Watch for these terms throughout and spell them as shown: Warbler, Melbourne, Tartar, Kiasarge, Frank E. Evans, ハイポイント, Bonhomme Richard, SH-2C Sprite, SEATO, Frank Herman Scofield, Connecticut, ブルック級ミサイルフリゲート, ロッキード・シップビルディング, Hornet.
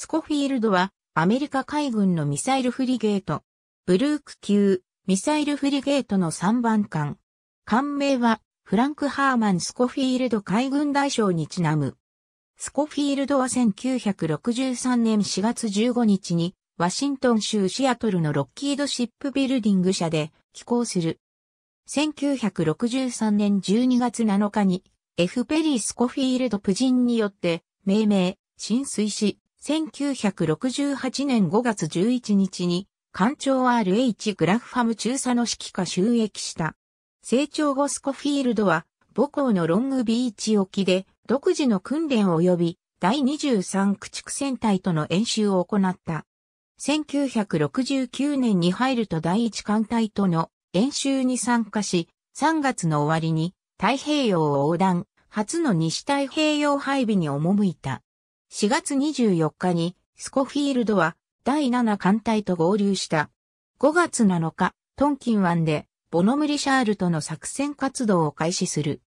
スコフィールドはアメリカ海軍のミサイルフリゲート、ブルーク級ミサイルフリゲートの3番艦。艦名はフランク・ハーマン・スコフィールド海軍大将にちなむ。スコフィールドは1963年4月15日にワシントン州シアトルのロッキードシップビルディング社で寄港する。1963年12月7日に F. ペリー・スコフィールド夫人によって命名、進水し、1968年5月11日に艦長 R.H. グラフハム中佐の指揮下就役した。成長後スコフィールドは母校のロングビーチ沖で独自の訓練及び第23駆逐戦隊との演習を行った。1969年に入ると第1艦隊との演習に参加し、3月の終わりに太平洋を横断、初の西太平洋配備に赴いた。4月24日にスコフィールドは第7艦隊と合流した。5月7日、トンキン湾でボノムリシャールとの作戦活動を開始する。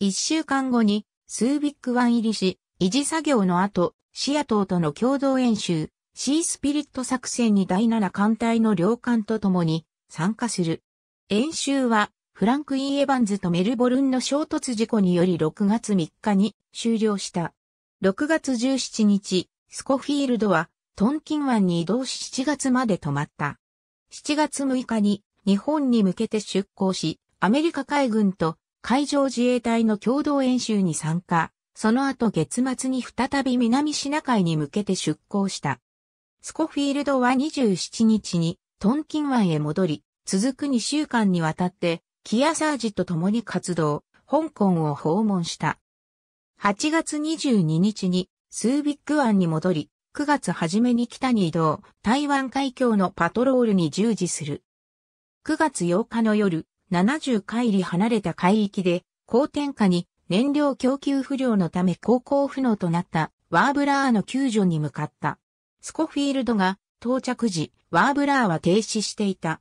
1週間後にスービック湾入りし、維持作業の後、シアトーとの共同演習、シースピリット作戦に第7艦隊の両艦と共に参加する。演習はフランク・E・エヴァンズとメルボルンの衝突事故により6月3日に終了した。6月17日、スコフィールドはトンキン湾に移動し7月まで止まった。7月6日に日本に向けて出港し、アメリカ海軍と海上自衛隊の共同演習に参加。その後月末に再び南シナ海に向けて出港した。スコフィールドは27日にトンキン湾へ戻り、続く2週間にわたって、キアサージと共に活動、香港を訪問した。8月22日にスービック湾に戻り、9月初めに北に移動、台湾海峡のパトロールに従事する。9月8日の夜、70海里離れた海域で、氷点下に燃料供給不良のため航行不能となったワーブラーの救助に向かった。スコフィールドが到着時、ワーブラーは停止していた。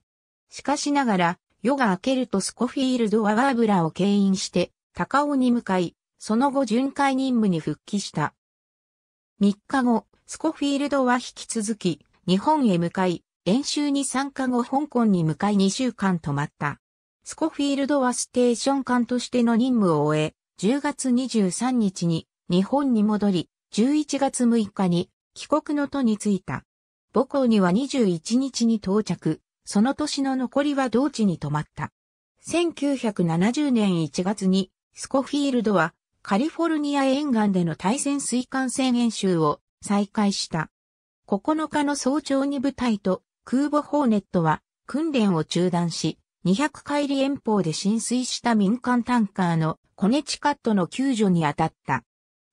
しかしながら、夜が明けるとスコフィールドはワーブラーを牽引して、高尾に向かい、その後巡回任務に復帰した。3日後、スコフィールドは引き続き、日本へ向かい、演習に参加後香港に向かい2週間止まった。スコフィールドはステーション艦としての任務を終え、10月23日に日本に戻り、11月6日に帰国の途に着いた。母港には21日に到着。その年の残りは同地に泊まった。1970年1月にスコフィールドはカリフォルニア沿岸での対潜水艦戦演習を再開した。9日の早朝に部隊と空母ホーネットは訓練を中断し、200海里遠方で浸水した民間タンカーのコネチカットの救助に当たった。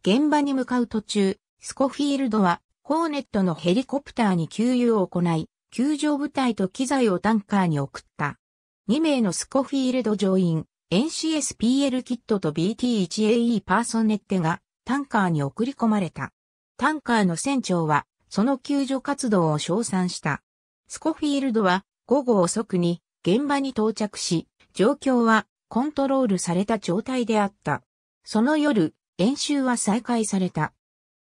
現場に向かう途中、スコフィールドはホーネットのヘリコプターに給油を行い、救助部隊と機材をタンカーに送った。2名のスコフィールド乗員、NCSPL キットと BT1AE パーソネッテがタンカーに送り込まれた。タンカーの船長はその救助活動を称賛した。スコフィールドは午後遅くに現場に到着し、状況はコントロールされた状態であった。その夜、演習は再開された。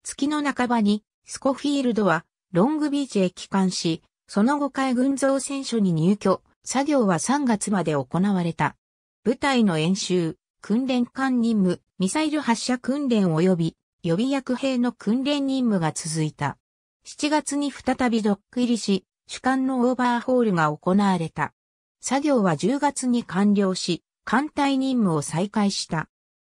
月の半ばにスコフィールドはロングビーチへ帰還し、その後海軍造船所に入居、作業は3月まで行われた。部隊の演習、訓練艦任務、ミサイル発射訓練及び予備役兵の訓練任務が続いた。7月に再びドック入りし、主艦のオーバーホールが行われた。作業は10月に完了し、艦隊任務を再開した。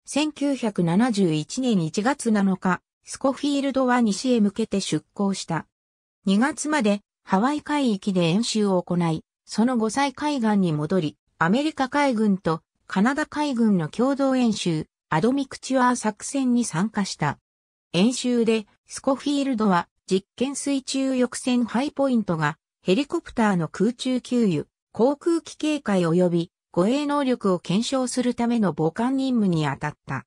1971年1月7日、スコフィールドは西へ向けて出港した。2月まで、ハワイ海域で演習を行い、その後再海岸に戻り、アメリカ海軍とカナダ海軍の共同演習、アドミクチュアー作戦に参加した。演習で、スコフィールドは実験水中抑潜ハイポイントが、ヘリコプターの空中給油、航空機警戒及び護衛能力を検証するための母艦任務に当たった。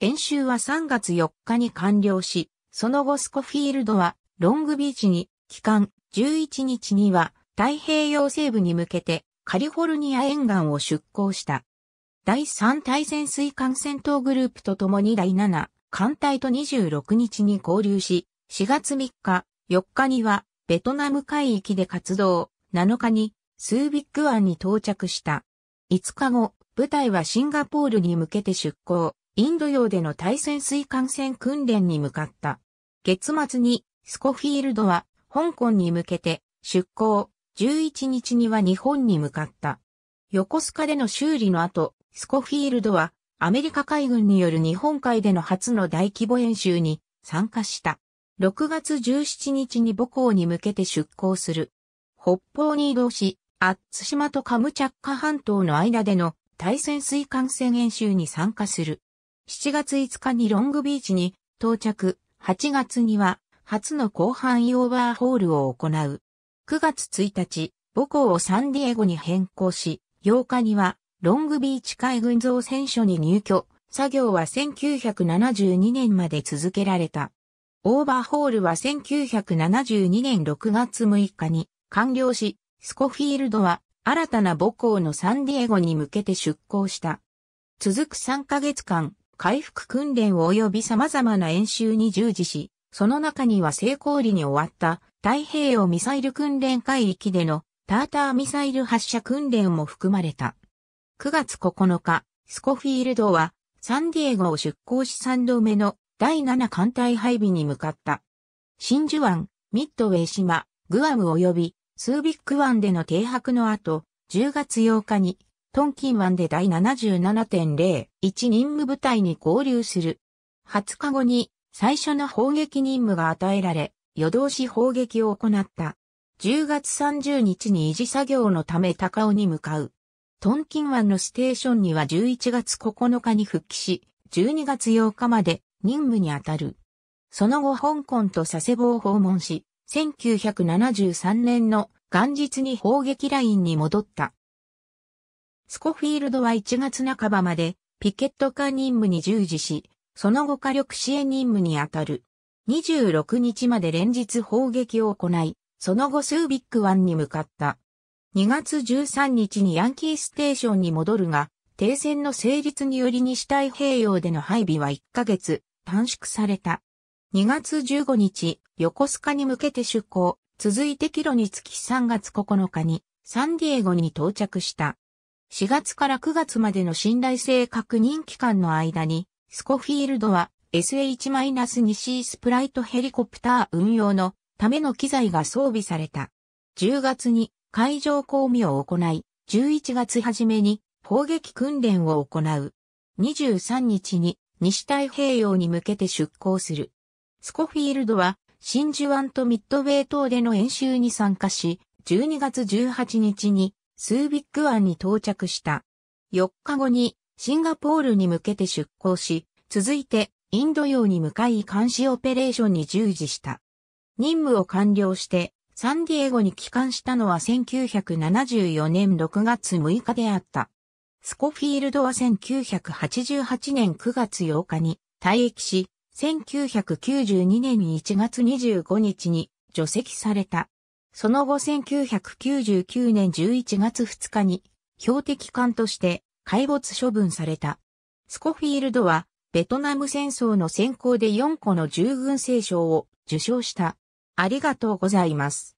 演習は3月4日に完了し、その後スコフィールドはロングビーチに帰還。11日には太平洋西部に向けてカリフォルニア沿岸を出港した。第3対潜水艦戦闘グループと共に第7艦隊と26日に合流し、4月3日、4日にはベトナム海域で活動、7日にスービック湾に到着した。5日後、部隊はシンガポールに向けて出航、インド洋での対潜水艦船訓練に向かった。月末にスコフィールドは香港に向けて出航、11日には日本に向かった。横須賀での修理の後、スコフィールドはアメリカ海軍による日本海での初の大規模演習に参加した。6月17日に母港に向けて出航する。北方に移動し、アッツ島とカムチャッカ半島の間での対潜水艦船演習に参加する。7月5日にロングビーチに到着。8月には初の広範囲オーバーホールを行う。9月1日、母港をサンディエゴに変更し、8日にはロングビーチ海軍造船所に入居。作業は1972年まで続けられた。オーバーホールは1972年6月6日に完了し、スコフィールドは新たな母港のサンディエゴに向けて出港した。続く3ヶ月間、回復訓練及び様々な演習に従事し、その中には成功裏に終わった太平洋ミサイル訓練海域でのターターミサイル発射訓練も含まれた。9月9日、スコフィールドはサンディエゴを出港し3度目の第7艦隊配備に向かった。真珠湾、ミッドウェー島、グアム及びスービック湾での停泊の後、10月8日に、トンキン湾で第 77.01 任務部隊に合流する。20日後に、最初の砲撃任務が与えられ、夜通し砲撃を行った。10月30日に維持作業のため高尾に向かう。トンキン湾のステーションには11月9日に復帰し、12月8日まで任務に当たる。その後香港と佐世保を訪問し、1973年の元日に砲撃ラインに戻った。スコフィールドは1月半ばまでピケット艦任務に従事し、その後火力支援任務に当たる。26日まで連日砲撃を行い、その後スービック湾に向かった。2月13日にヤンキーステーションに戻るが、停戦の成立により西太平洋での配備は1ヶ月短縮された。2月15日、横須賀に向けて出港、続いて帰路につき3月9日にサンディエゴに到着した。4月から9月までの信頼性確認期間の間に、スコフィールドは SH-2C スプライトヘリコプター運用のための機材が装備された。10月に海上公務を行い、11月初めに砲撃訓練を行う。23日に西太平洋に向けて出港する。スコフィールドは真珠湾とミッドウェー島での演習に参加し、12月18日にスービック湾に到着した。4日後にシンガポールに向けて出港し、続いてインド洋に向かい監視オペレーションに従事した。任務を完了してサンディエゴに帰還したのは1974年6月6日であった。スコフィールドは1988年9月8日に退役し、1992年1月25日に除籍された。その後1999年11月2日に標的艦として海没処分された。スコフィールドはベトナム戦争の戦功で4個の従軍星章を受章した。ありがとうございます。